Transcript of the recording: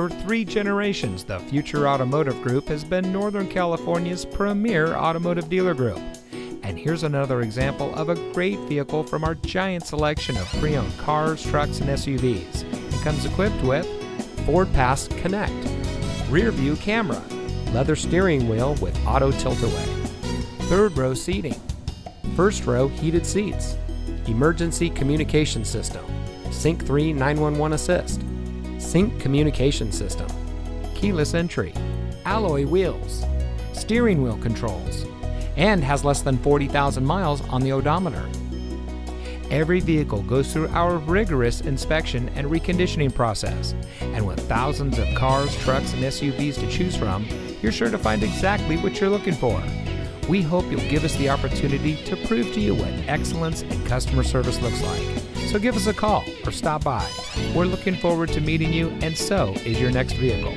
For 3 generations, the Future Automotive Group has been Northern California's premier automotive dealer group. And here's another example of a great vehicle from our giant selection of pre-owned cars, trucks, and SUVs. It comes equipped with FordPass Connect, rear view camera, leather steering wheel with auto tilt-away, 3rd row seating, 1st row heated seats, emergency communication system, SYNC 3 911 assist, SYNC communication system, keyless entry, alloy wheels, steering wheel controls, and has less than 40,000 miles on the odometer. Every vehicle goes through our rigorous inspection and reconditioning process, and with thousands of cars, trucks, and SUVs to choose from, you're sure to find exactly what you're looking for. We hope you'll give us the opportunity to prove to you what excellence in customer service looks like. So give us a call or stop by. We're looking forward to meeting you, and so is your next vehicle.